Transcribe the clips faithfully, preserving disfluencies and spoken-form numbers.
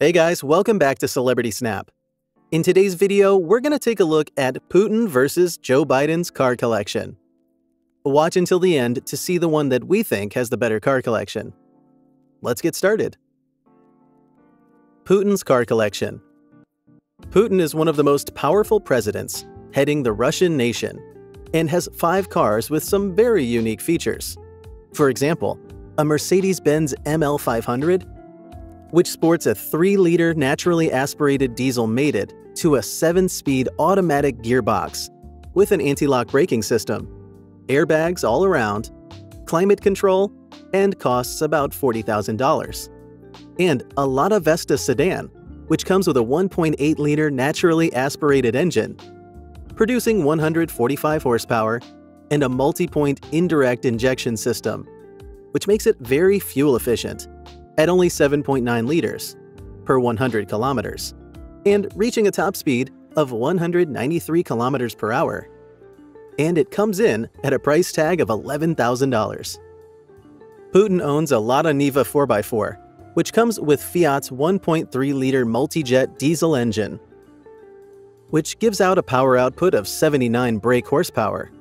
Hey guys, welcome back to Celebrity Snap. In today's video, we're going to take a look at Putin versus Joe Biden's car collection. Watch until the end to see the one that we think has the better car collection. Let's get started. Putin's car collection. Putin is one of the most powerful presidents, heading the Russian nation, and has five cars with some very unique features. For example, a Mercedes-Benz M L five hundred, which sports a three liter naturally aspirated diesel mated to a seven speed automatic gearbox with an anti-lock braking system, airbags all around, climate control, and costs about forty thousand dollars. And a Lada Vesta sedan, which comes with a one point eight liter naturally aspirated engine, producing one hundred forty-five horsepower and a multi-point indirect injection system, which makes it very fuel efficient, at only seven point nine liters per one hundred kilometers, and reaching a top speed of one hundred ninety-three kilometers per hour. And it comes in at a price tag of eleven thousand dollars. Putin owns a Lada Niva four by four, which comes with Fiat's one point three liter multi-jet diesel engine, which gives out a power output of seventy-nine brake horsepower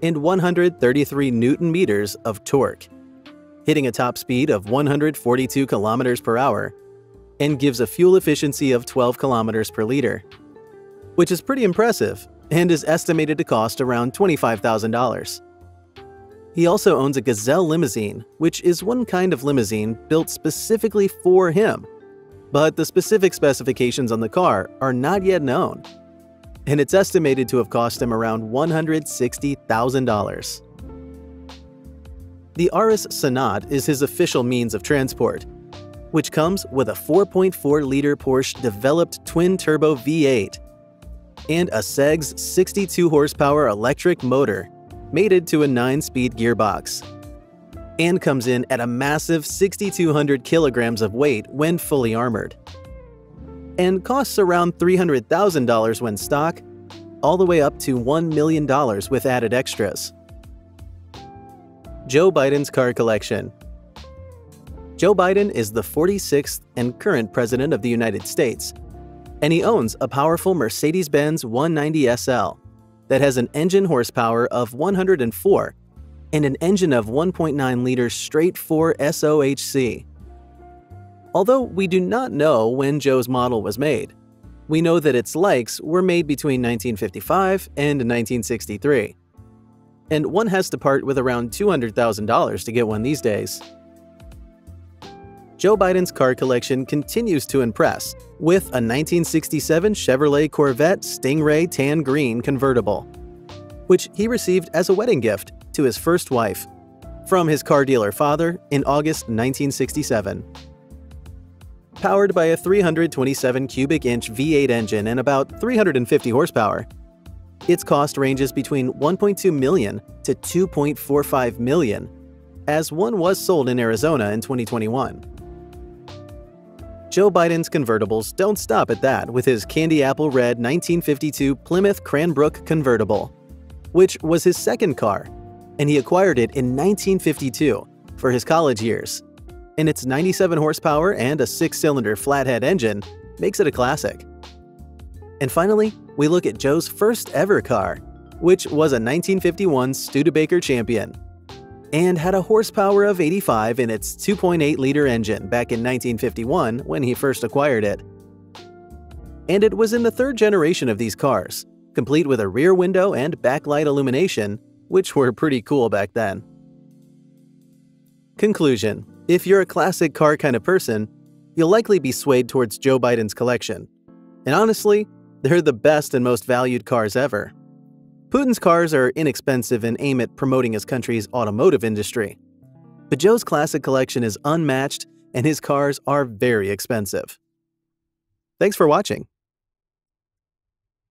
and one hundred thirty-three newton meters of torque, hitting a top speed of one hundred forty-two kilometers per hour, and gives a fuel efficiency of twelve kilometers per liter, which is pretty impressive and is estimated to cost around twenty-five thousand dollars. He also owns a Gazelle limousine, which is one kind of limousine built specifically for him, but the specific specifications on the car are not yet known, and it's estimated to have cost him around one hundred sixty thousand dollars. The Aurus Senat is his official means of transport, which comes with a four point four liter Porsche-developed twin-turbo V eight and a Seg's sixty-two horsepower electric motor mated to a nine speed gearbox, and comes in at a massive six thousand two hundred kilograms of weight when fully armored, and costs around three hundred thousand dollars when stock, all the way up to one million dollars with added extras. Joe Biden's car collection. Joe Biden is the forty-sixth and current president of the United States, and he owns a powerful Mercedes-Benz one ninety S L that has an engine horsepower of one hundred four and an engine of one point nine liter straight-four S O H C. Although we do not know when Joe's model was made, we know that its likes were made between nineteen fifty-five and nineteen sixty-three. And one has to part with around two hundred thousand dollars to get one these days. Joe Biden's car collection continues to impress with a nineteen sixty-seven Chevrolet Corvette Stingray Tan Green convertible, which he received as a wedding gift to his first wife from his car dealer father in August nineteen sixty-seven. Powered by a three hundred twenty-seven cubic inch V eight engine and about three hundred fifty horsepower, its cost ranges between one point two million dollars to two point four five million dollars, as one was sold in Arizona in twenty twenty-one. Joe Biden's convertibles don't stop at that with his candy apple red nineteen fifty-two Plymouth Cranbrook convertible, which was his second car, and he acquired it in nineteen fifty-two for his college years, and its ninety-seven horsepower and a six cylinder flathead engine makes it a classic. And finally, we look at Joe's first ever car, which was a nineteen fifty-one Studebaker Champion, and had a horsepower of eighty-five in its two point eight liter engine back in nineteen fifty-one when he first acquired it. And it was in the third generation of these cars, complete with a rear window and backlight illumination, which were pretty cool back then. Conclusion: if you're a classic car kind of person, you'll likely be swayed towards Joe Biden's collection. And honestly, they're the best and most valued cars ever. Putin's cars are inexpensive and aim at promoting his country's automotive industry, but Joe's classic collection is unmatched and his cars are very expensive. Thanks for watching.